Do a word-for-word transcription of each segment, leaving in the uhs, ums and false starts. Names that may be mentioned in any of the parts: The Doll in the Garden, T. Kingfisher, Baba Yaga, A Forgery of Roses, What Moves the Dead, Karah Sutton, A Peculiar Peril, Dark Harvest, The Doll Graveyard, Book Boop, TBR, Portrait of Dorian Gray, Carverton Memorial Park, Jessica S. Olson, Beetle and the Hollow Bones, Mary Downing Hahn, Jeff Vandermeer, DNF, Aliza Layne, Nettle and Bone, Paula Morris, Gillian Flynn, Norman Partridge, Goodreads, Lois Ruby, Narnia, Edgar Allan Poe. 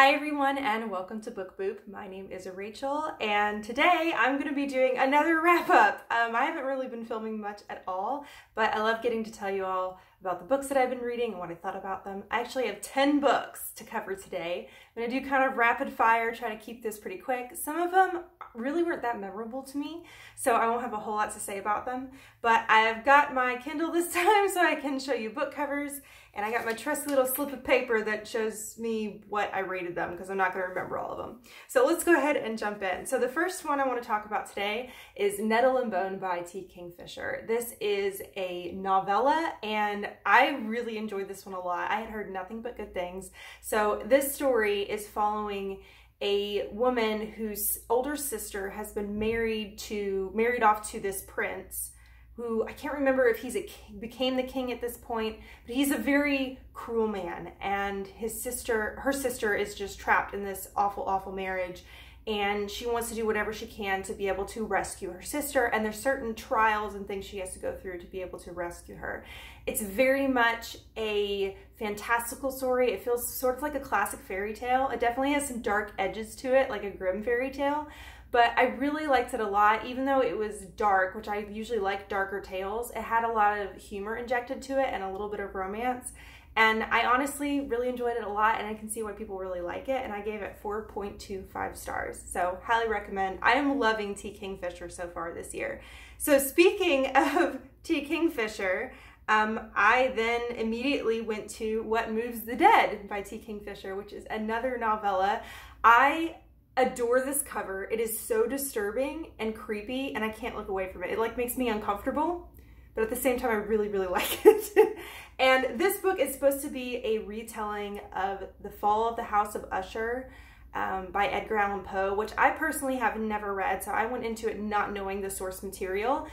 Hi everyone and welcome to Book Boop. My name is Rachel and today I'm going to be doing another wrap up. Um, I haven't really been filming much at all, but I love getting to tell you all about the books that I've been reading and what I thought about them. I actually have ten books to cover today. I'm going to do kind of rapid fire, try to keep this pretty quick. Some of them really weren't that memorable to me, so I won't have a whole lot to say about them. But I've got my Kindle this time so I can show you book covers, and I got my trusty little slip of paper that shows me what I rated them because I'm not going to remember all of them. So let's go ahead and jump in. So the first one I want to talk about today is Nettle and Bone by T. Kingfisher. This is a novella and I really enjoyed this one a lot. I had heard nothing but good things. So this story is following a woman whose older sister has been married to, married off to this prince who, I can't remember if he's a king, became the king at this point, but he's a very cruel man and his sister, her sister is just trapped in this awful, awful marriage. And she wants to do whatever she can to be able to rescue her sister. And there's certain trials and things she has to go through to be able to rescue her. It's very much a fantastical story. It feels sort of like a classic fairy tale. It definitely has some dark edges to it, like a grim fairy tale. But I really liked it a lot, even though it was dark, which I usually like darker tales. It had a lot of humor injected to it and a little bit of romance. And I honestly really enjoyed it a lot and I can see why people really like it. And I gave it four point two five stars. So highly recommend. I am loving T. Kingfisher so far this year. So speaking of T. Kingfisher, um, I then immediately went to What Moves the Dead by T. Kingfisher, which is another novella. I adore this cover. It is so disturbing and creepy and I can't look away from it. It like makes me uncomfortable, but at the same time, I really, really like it. And this book is supposed to be a retelling of The Fall of the House of Usher um, by Edgar Allan Poe, which I personally have never read, so I went into it not knowing the source material.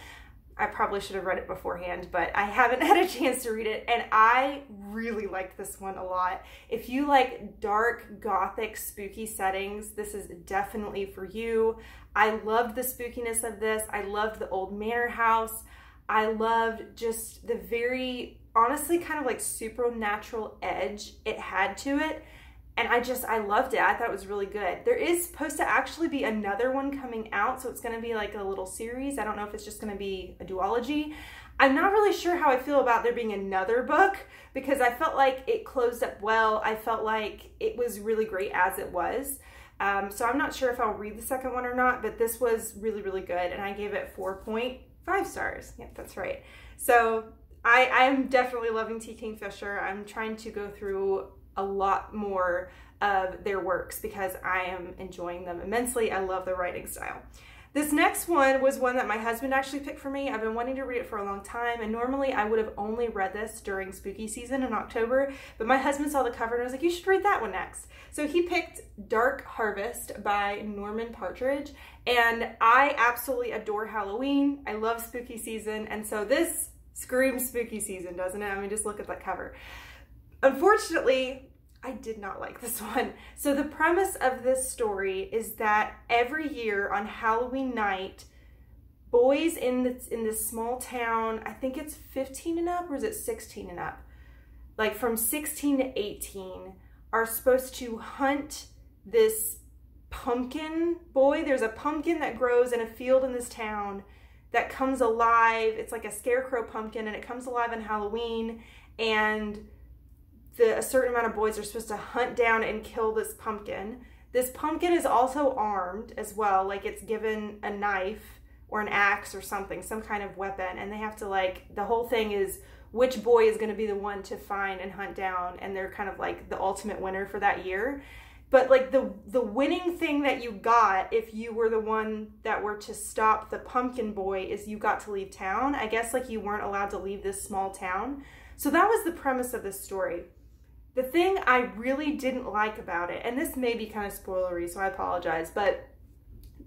I probably should have read it beforehand, but I haven't had a chance to read it, and I really liked this one a lot. If you like dark, gothic, spooky settings, this is definitely for you. I loved the spookiness of this. I loved the old manor house. I loved just the very, honestly, kind of like supernatural edge it had to it. And I just, I loved it. I thought it was really good. There is supposed to actually be another one coming out. So it's going to be like a little series. I don't know if it's just going to be a duology. I'm not really sure how I feel about there being another book because I felt like it closed up well. I felt like it was really great as it was. Um, so I'm not sure if I'll read the second one or not, but this was really, really good. And I gave it four point five stars. Yep, that's right. So I, I'm definitely loving T. Kingfisher. I'm trying to go through a lot more of their works because I am enjoying them immensely. I love their writing style. This next one was one that my husband actually picked for me. I've been wanting to read it for a long time, and normally I would have only read this during spooky season in October, but my husband saw the cover and I was like, you should read that one next. So he picked Dark Harvest by Norman Partridge, and I absolutely adore Halloween. I love spooky season, and so this screams spooky season, doesn't it? I mean, just look at that cover. Unfortunately, I did not like this one. So the premise of this story is that every year on Halloween night, boys in this, in this small town, I think it's fifteen and up, or is it sixteen and up? Like from sixteen to eighteen are supposed to hunt this pumpkin boy. There's a pumpkin that grows in a field in this town that comes alive. It's like a scarecrow pumpkin and it comes alive on Halloween, and The, a certain amount of boys are supposed to hunt down and kill this pumpkin. This pumpkin is also armed as well, like it's given a knife or an axe or something, some kind of weapon, and they have to, like, the whole thing is which boy is going to be the one to find and hunt down, and they're kind of like the ultimate winner for that year. But like the the winning thing that you got if you were the one that were to stop the pumpkin boy is you got to leave town. I guess like you weren't allowed to leave this small town. So that was the premise of this story. The thing I really didn't like about it, and this may be kind of spoilery, so I apologize, but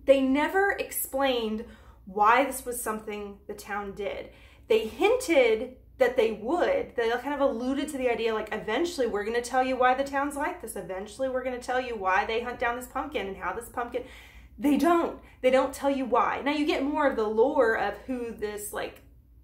they never explained why this was something the town did. They hinted that they would. They kind of alluded to the idea, like, eventually we're going to tell you why the town's like this. Eventually we're going to tell you why they hunt down this pumpkin and how this pumpkin... They don't. They don't tell you why. Now you get more of the lore of who this, like,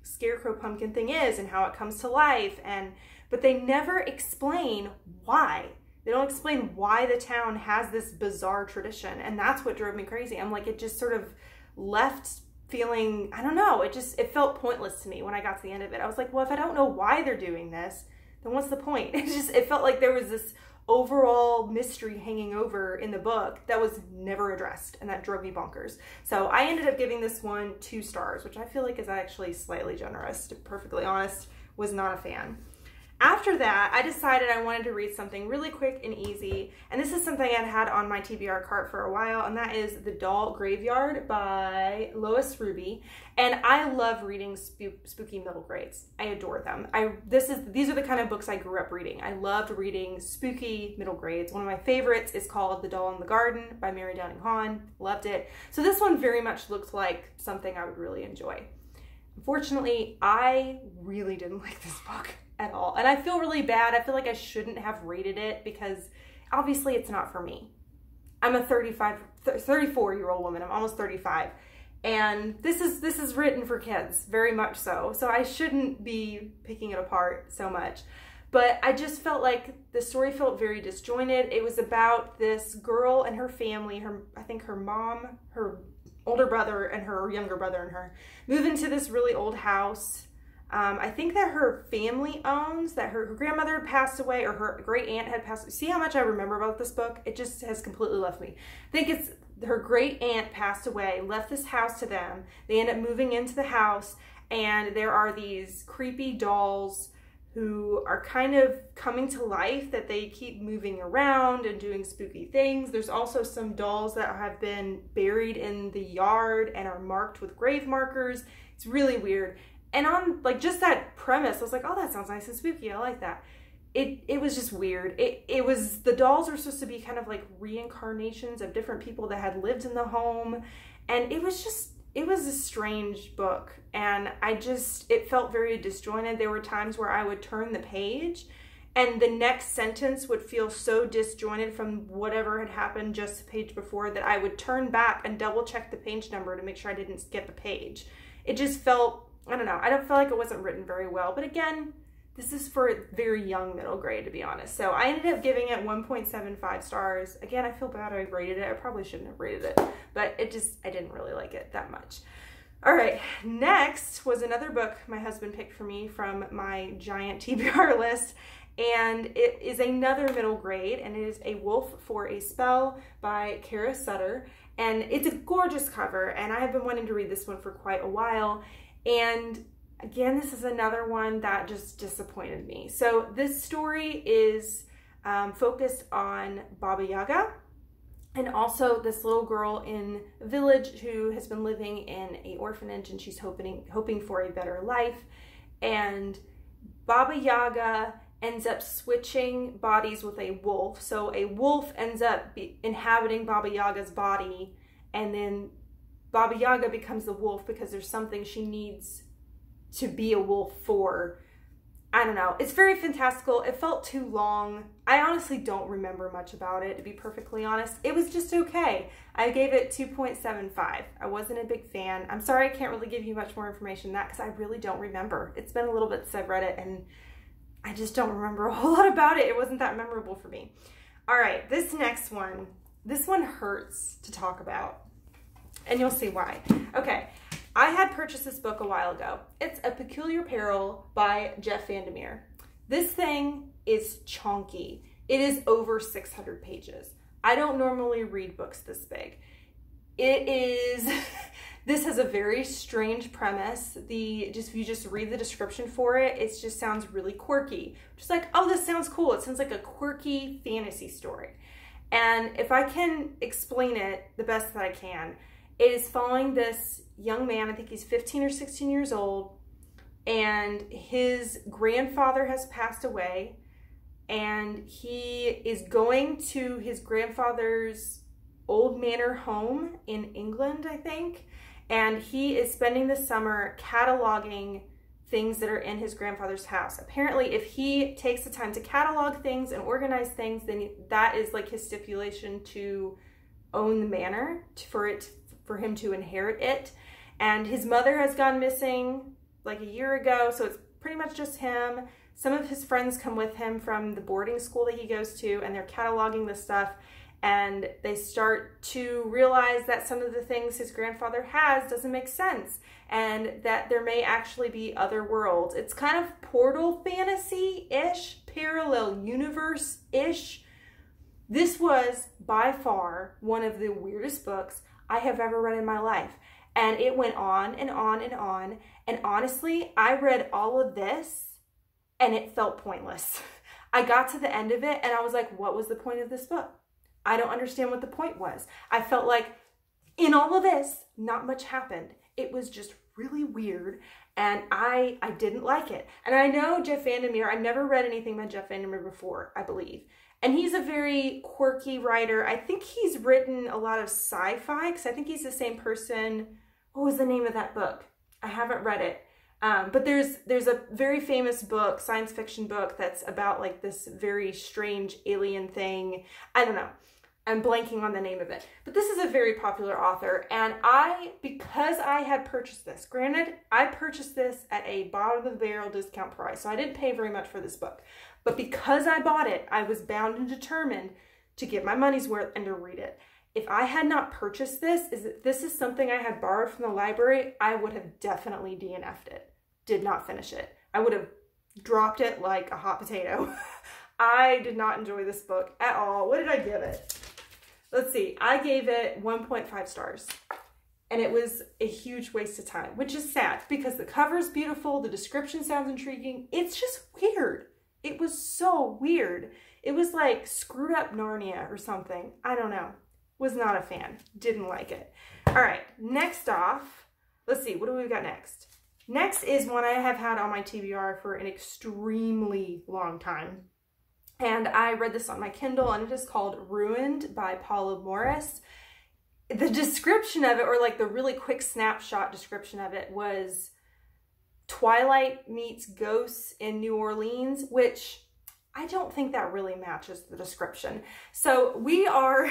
scarecrow pumpkin thing is and how it comes to life, and... but they never explain why. They don't explain why the town has this bizarre tradition. And that's what drove me crazy. I'm like, it just sort of left feeling, I don't know, it just, it felt pointless to me when I got to the end of it. I was like, well, if I don't know why they're doing this, then what's the point? It just, it felt like there was this overall mystery hanging over in the book that was never addressed, and that drove me bonkers. So I ended up giving this one two stars, which I feel like is actually slightly generous, to be perfectly honest. Was not a fan. After that, I decided I wanted to read something really quick and easy, and this is something I'd had on my T B R cart for a while, and that is The Doll Graveyard by Lois Ruby. And I love reading spook, spooky middle grades. I adore them. I this is these are the kind of books I grew up reading. I loved reading spooky middle grades. One of my favorites is called The Doll in the Garden by Mary Downing Hahn. Loved it. So this one very much looked like something I would really enjoy. Unfortunately, I really didn't like this book at all. And I feel really bad. I feel like I shouldn't have rated it because obviously it's not for me. I'm a thirty-five, thirty-four year old woman. I'm almost thirty-five. And this is, this is written for kids, very much so. So I shouldn't be picking it apart so much. But I just felt like the story felt very disjointed. It was about this girl and her family, her, I think her mom, her older brother and her younger brother and her move into this really old house. Um, I think that her family owns, that her, her grandmother had passed away, or her great aunt had passed away. See how much I remember about this book? It just has completely left me. I think it's her great aunt passed away, left this house to them. They end up moving into the house, and there are these creepy dolls who are kind of coming to life, that they keep moving around and doing spooky things. There's also some dolls that have been buried in the yard and are marked with grave markers. It's really weird. And on like just that premise, I was like, oh, that sounds nice and spooky. I like that. It it was just weird. It, it was, the dolls were supposed to be kind of like reincarnations of different people that had lived in the home. And it was just, it was a strange book, and I just, it felt very disjointed. There were times where I would turn the page and the next sentence would feel so disjointed from whatever had happened just the page before that I would turn back and double check the page number to make sure I didn't skip a page. It just felt, I don't know, I don't feel like it wasn't written very well. But again, this is for very young middle grade, to be honest. So I ended up giving it one point seven five stars. Again, I feel bad I rated it. I probably shouldn't have rated it, but it just, I didn't really like it that much. All right, next was another book my husband picked for me from my giant T B R list. And it is another middle grade, and it is A Wolf for a Spell by Karah Sutton. And it's a gorgeous cover, and I have been wanting to read this one for quite a while. And again, this is another one that just disappointed me. So this story is um, focused on Baba Yaga, and also this little girl in a village who has been living in an orphanage, and she's hoping, hoping for a better life. And Baba Yaga ends up switching bodies with a wolf. So a wolf ends up be inhabiting Baba Yaga's body, and then Baba Yaga becomes the wolf because there's something she needs to be a wolf for. I don't know. It's very fantastical. It felt too long. I honestly don't remember much about it, to be perfectly honest. It was just okay. I gave it two point seven five. I wasn't a big fan. I'm sorry I can't really give you much more information than that because I really don't remember. It's been a little bit since I've read it, and I just don't remember a whole lot about it. It wasn't that memorable for me. All right, this next one. This one hurts to talk about, and you'll see why. Okay. I had purchased this book a while ago. It's A Peculiar Peril by Jeff Vandermeer. This thing is chonky. It is over six hundred pages. I don't normally read books this big. It is, this has a very strange premise. The, just if you just read the description for it, it just sounds really quirky. Just like, oh, this sounds cool. It sounds like a quirky fantasy story. And if I can explain it the best that I can, it is following this young man, I think he's fifteen or sixteen years old, and his grandfather has passed away, and he is going to his grandfather's old manor home in England, I think, and he is spending the summer cataloging things that are in his grandfather's house. Apparently, if he takes the time to catalog things and organize things, then that is like his stipulation to own the manor, for it for him to inherit it. And his mother has gone missing like a year ago, so it's pretty much just him. Some of his friends come with him from the boarding school that he goes to, and they're cataloging this stuff, and they start to realize that some of the things his grandfather has doesn't make sense, and that there may actually be other worlds. It's kind of portal fantasy-ish, parallel universe-ish. This was by far one of the weirdest books I have ever read in my life. And it went on and on and on. And honestly, I read all of this and it felt pointless. I got to the end of it and I was like, what was the point of this book? I don't understand what the point was. I felt like in all of this, not much happened. It was just really weird and I, I didn't like it. And I know Jeff Vandermeer, I've never read anything by Jeff Vandermeer before, I believe. And he's a very quirky writer. I think he's written a lot of sci-fi because I think he's the same person. What was the name of that book? I haven't read it. Um, but there's there's a very famous book, science fiction book, that's about like this very strange alien thing. I don't know. I'm blanking on the name of it. But this is a very popular author. And I, because I had purchased this, granted, I purchased this at a bottom of the barrel discount price. So I didn't pay very much for this book. But because I bought it, I was bound and determined to get my money's worth and to read it. If I had not purchased this, is this is something I had borrowed from the library, I would have definitely D N F'd it. Did not finish it. I would have dropped it like a hot potato. I did not enjoy this book at all. What did I give it? Let's see. I gave it one point five stars. And it was a huge waste of time, which is sad because the cover's beautiful, the description sounds intriguing. It's just weird. It was so weird. It was like screwed up Narnia or something. I don't know. Was not a fan. Didn't like it. All right. Next off, let's see. What do we got next? Next is one I have had on my T B R for an extremely long time. And I read this on my Kindle and it is called Ruined by Paula Morris. The description of it, or like the really quick snapshot description of it, was Twilight meets ghosts in New Orleans, which I don't think that really matches the description. So we are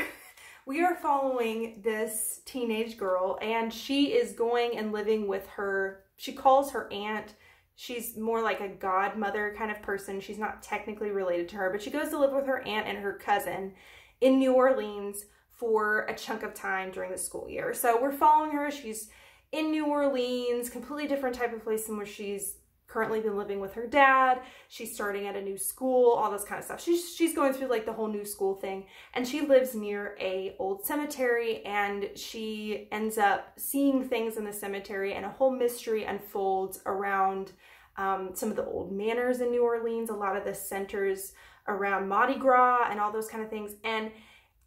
we are following this teenage girl, and she is going and living with her, she calls her aunt. She's more like a godmother kind of person. She's not technically related to her, but she goes to live with her aunt and her cousin in New Orleans for a chunk of time during the school year. So we're following her. She's in New Orleans, completely different type of place than where she's currently been living with her dad. She's starting at a new school, all this kind of stuff. She's, she's going through like the whole new school thing, and she lives near a old cemetery, and she ends up seeing things in the cemetery, and a whole mystery unfolds around um, some of the old manors in New Orleans, a lot of the centers around Mardi Gras and all those kind of things. And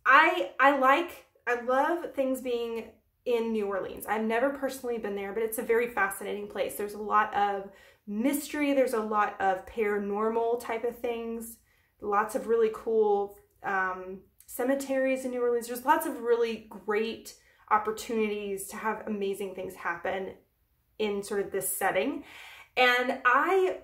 I, I like, I love things being in New Orleans. I've never personally been there, but it's a very fascinating place. There's a lot of mystery. There's a lot of paranormal type of things. Lots of really cool um, cemeteries in New Orleans. There's lots of really great opportunities to have amazing things happen in sort of this setting. And I,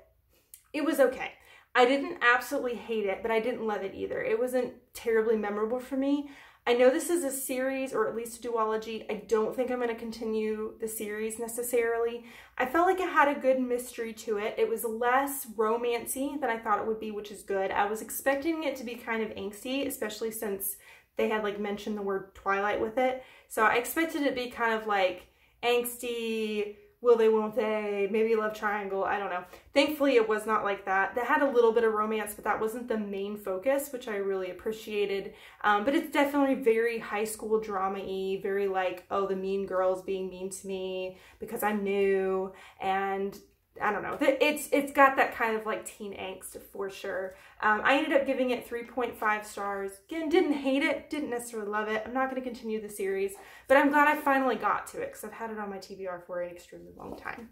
it was okay. I didn't absolutely hate it, but I didn't love it either. It wasn't terribly memorable for me. I know this is a series, or at least a duology. I don't think I'm going to continue the series necessarily. I felt like it had a good mystery to it. It was less romancy than I thought it would be, which is good. I was expecting it to be kind of angsty, especially since they had like mentioned the word Twilight with it. So I expected it to be kind of like angsty, will they, won't they, maybe love triangle, I don't know. Thankfully, it was not like that. That had a little bit of romance, but that wasn't the main focus, which I really appreciated. Um, but it's definitely very high school drama-y, very like, oh, the mean girl's being mean to me because I'm new, and I don't know. It's, it's got that kind of like teen angst for sure. Um, I ended up giving it three point five stars. Again, didn't hate it, didn't necessarily love it. I'm not going to continue the series, but I'm glad I finally got to it because I've had it on my T B R for an extremely long time.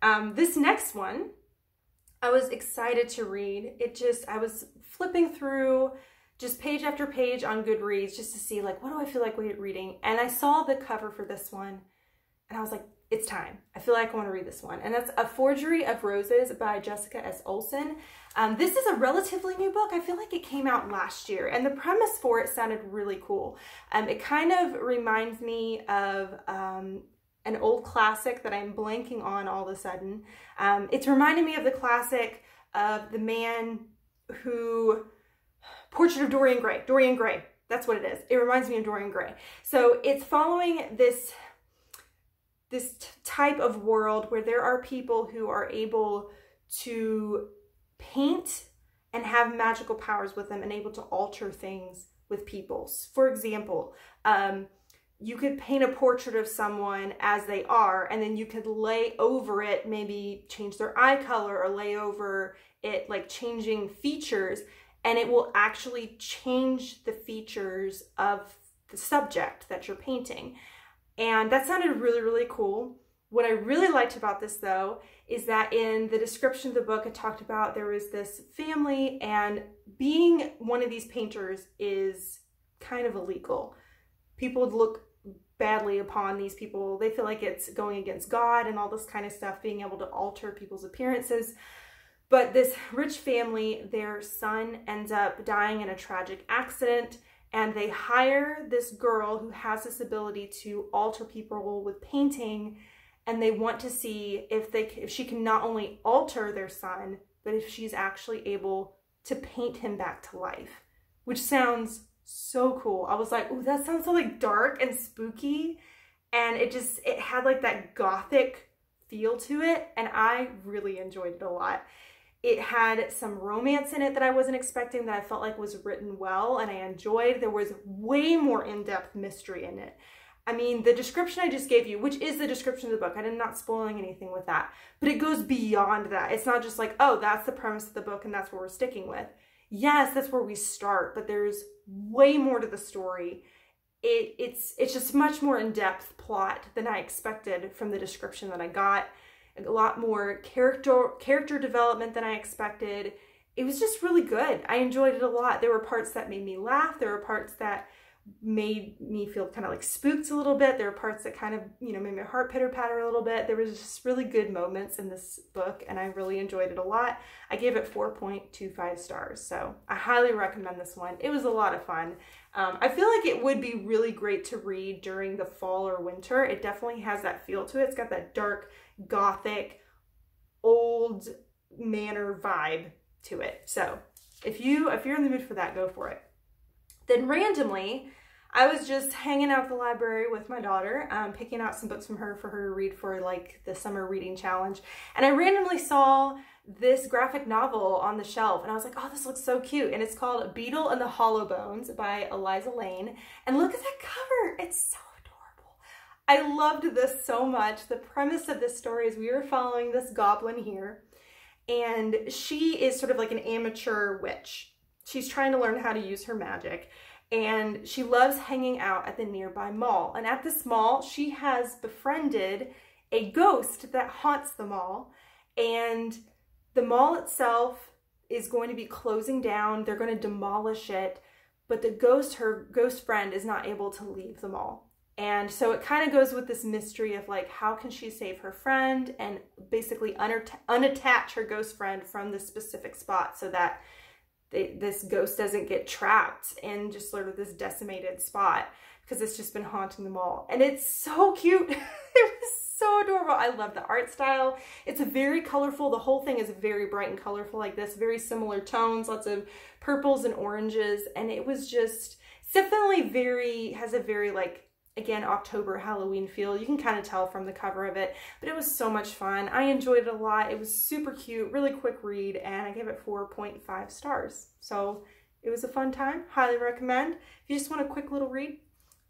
Um, this next one, I was excited to read. It just, I was flipping through just page after page on Goodreads just to see like, what do I feel like reading? And I saw the cover for this one and I was like, it's time. I feel like I want to read this one. And that's A Forgery of Roses by Jessica S. Olson. Um, this is a relatively new book. I feel like it came out last year, and the premise for it sounded really cool. Um, it kind of reminds me of um, an old classic that I'm blanking on all of a sudden. Um, it's reminding me of the classic of the man who, Portrait of Dorian Gray, Dorian Gray, that's what it is. It reminds me of Dorian Gray. So it's following this, this type of world where there are people who are able to paint and have magical powers with them and able to alter things with people. For example, um, you could paint a portrait of someone as they are, and then you could lay over it, maybe change their eye color or lay over it like changing features, and it will actually change the features of the subject that you're painting. And that sounded really, really cool. What I really liked about this, though, is that in the description of the book, it talked about there was this family, and being one of these painters is kind of illegal. People would look badly upon these people. They feel like it's going against God and all this kind of stuff, being able to alter people's appearances. But this rich family, their son ends up dying in a tragic accident, and they hire this girl who has this ability to alter people with painting, and they want to see if they if she can not only alter their son, but if she's actually able to paint him back to life, which sounds so cool. I was like, ooh, that sounds so like dark and spooky, and it just it had like that gothic feel to it, and I really enjoyed it a lot. It had some romance in it that I wasn't expecting, that I felt like was written well and I enjoyed. There was way more in-depth mystery in it. I mean, the description I just gave you, which is the description of the book, I'm not spoiling anything with that, but it goes beyond that. It's not just like, oh, that's the premise of the book and that's what we're sticking with. Yes, that's where we start, but there's way more to the story. It, it's, it's just much more in-depth plot than I expected from the description that I got. A lot more character, character development than I expected. It was just really good. I enjoyed it a lot. There were parts that made me laugh. There were parts that made me feel kind of like spooked a little bit. There were parts that kind of, you know, made my heart pitter-patter a little bit. There was just really good moments in this book, and I really enjoyed it a lot. I gave it four point two five stars, so I highly recommend this one. It was a lot of fun. Um, I feel like it would be really great to read during the fall or winter. It definitely has that feel to it. It's got that dark, gothic, old manor vibe to it. So if, you, if you're in the mood for that, go for it. Then randomly, I was just hanging out at the library with my daughter, um, picking out some books from her for her to read for like the summer reading challenge. And I randomly saw this graphic novel on the shelf, and I was like, oh, this looks so cute. And it's called Beetle and the Hollow Bones by Aliza Layne. And look at that cover, it's so adorable. I loved this so much. The premise of this story is we were following this goblin here, and she is sort of like an amateur witch. She's trying to learn how to use her magic, and she loves hanging out at the nearby mall. And at this mall, she has befriended a ghost that haunts the mall, and the mall itself is going to be closing down. They're going to demolish it, but the ghost, her ghost friend, is not able to leave the mall. And so it kind of goes with this mystery of like, how can she save her friend and basically unattach her ghost friend from this specific spot so that They, this ghost doesn't get trapped in just sort of this decimated spot, because it's just been haunting the mall. And it's so cute. It was so adorable. I love the art style. It's very colorful. The whole thing is very bright and colorful like this, very similar tones, lots of purples and oranges. And it was just, it's definitely very, has a very like, again, October Halloween feel. You can kind of tell from the cover of it, but it was so much fun. I enjoyed it a lot. It was super cute, really quick read, and I gave it four point five stars. So it was a fun time. Highly recommend if you just want a quick little read.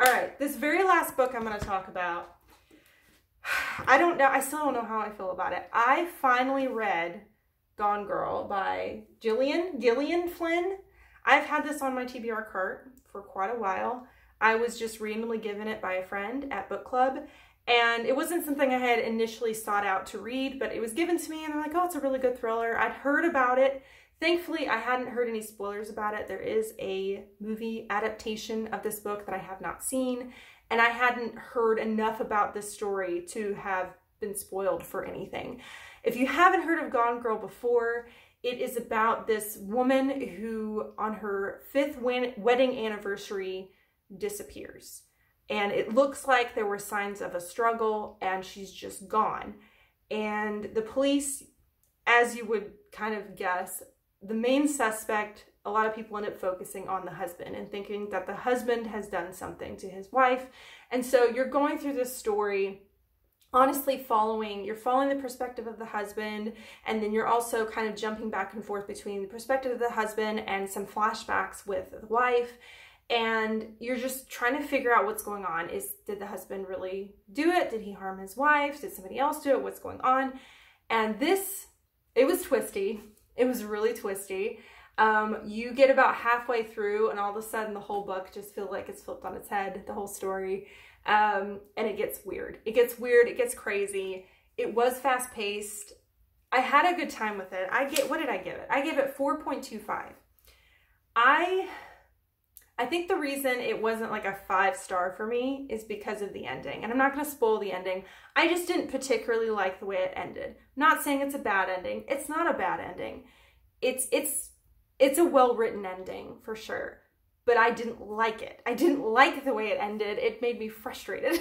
All right, this very last book I'm going to talk about. I don't know. I still don't know how I feel about it. I finally read Gone Girl by Gillian, Gillian Flynn. I've had this on my T B R cart for quite a while. I was just randomly given it by a friend at book club, and it wasn't something I had initially sought out to read, but it was given to me, and I'm like, oh, it's a really good thriller. I'd heard about it. Thankfully, I hadn't heard any spoilers about it. There is a movie adaptation of this book that I have not seen, and I hadn't heard enough about this story to have been spoiled for anything. If you haven't heard of Gone Girl before, it is about this woman who, on her fifth wedding anniversary, disappears, and it looks like there were signs of a struggle, and she's just gone. And the police, as you would kind of guess, the main suspect, a lot of people end up focusing on the husband and thinking that the husband has done something to his wife. And so you're going through this story, honestly following, you're following the perspective of the husband, and then you're also kind of jumping back and forth between the perspective of the husband and some flashbacks with the wife. And you're just trying to figure out what's going on. Is, did the husband really do it? Did he harm his wife? Did somebody else do it? What's going on? And this, it was twisty. It was really twisty. Um, you get about halfway through and all of a sudden the whole book just feels like it's flipped on its head, the whole story. Um, and it gets weird. It gets weird. It gets crazy. It was fast paced. I had a good time with it. I get, what did I give it? I gave it four point two five. I, I think the reason it wasn't like a five star for me is because of the ending. And I'm not going to spoil the ending. I just didn't particularly like the way it ended. I'm not saying it's a bad ending. It's not a bad ending. It's, it's, it's a well-written ending for sure, but I didn't like it. I didn't like the way it ended. It made me frustrated.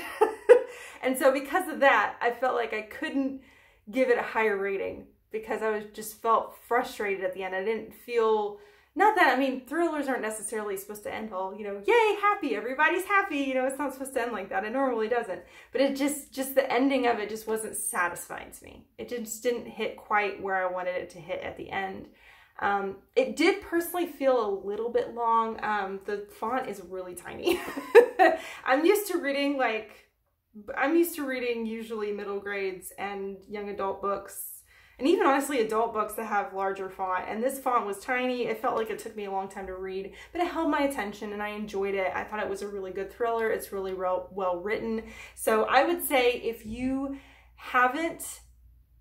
And so because of that, I felt like I couldn't give it a higher rating because I was just felt frustrated at the end. I didn't feel... Not that, I mean, thrillers aren't necessarily supposed to end all, you know, yay, happy, everybody's happy, you know, it's not supposed to end like that. It normally doesn't. But it just, just the ending of it just wasn't satisfying to me. It just didn't hit quite where I wanted it to hit at the end. Um, it did personally feel a little bit long. Um, the font is really tiny. I'm used to reading, like, I'm used to reading usually middle grades and young adult books. And even honestly adult books that have larger font, and this font was tiny. It felt like it took me a long time to read, but it held my attention and I enjoyed it. I thought it was a really good thriller. It's really well written. So I would say if you haven't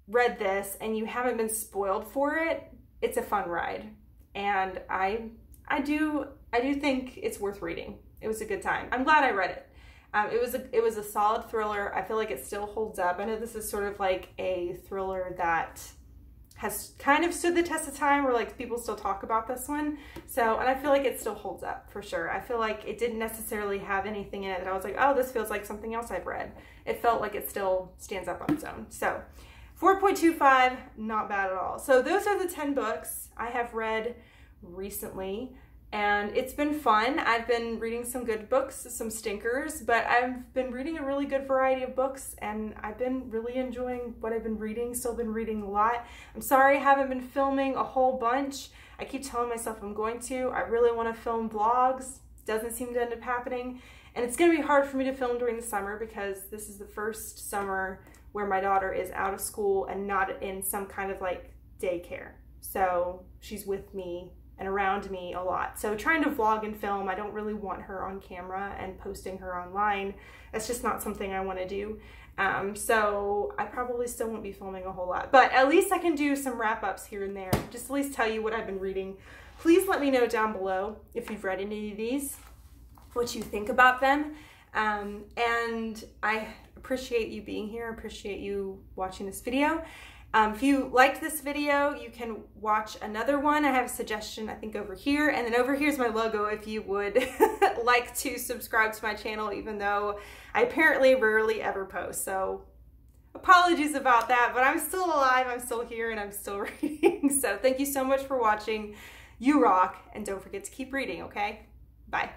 read this and you haven't been spoiled for it, it's a fun ride. And I, I do, I do think it's worth reading. It was a good time. I'm glad I read it. Um, it was a, it was a solid thriller. I feel like it still holds up. I know this is sort of like a thriller that has kind of stood the test of time, where like people still talk about this one. So, and I feel like it still holds up for sure. I feel like it didn't necessarily have anything in it that I was like, oh, this feels like something else I've read. It felt like it still stands up on its own. So four point two five, not bad at all. So those are the ten books I have read recently. And it's been fun. I've been reading some good books, some stinkers, but I've been reading a really good variety of books and I've been really enjoying what I've been reading. Still been reading a lot. I'm sorry I haven't been filming a whole bunch. I keep telling myself I'm going to. I really want to film vlogs. Doesn't seem to end up happening. And it's going to be hard for me to film during the summer because this is the first summer where my daughter is out of school and not in some kind of like daycare. So she's with me and around me a lot. So trying to vlog and film, I don't really want her on camera, and posting her online, that's just not something I want to do. Um, so I probably still won't be filming a whole lot, but at least I can do some wrap-ups here and there. Just at least tell you what I've been reading. Please let me know down below if you've read any of these, what you think about them. Um, and I appreciate you being here. I appreciate you watching this video. Um, if you liked this video, you can watch another one. I have a suggestion, I think, over here. And then over here's my logo if you would like to subscribe to my channel, even though I apparently rarely ever post. So apologies about that, but I'm still alive. I'm still here and I'm still reading. So thank you so much for watching. You rock. And don't forget to keep reading, okay? Bye.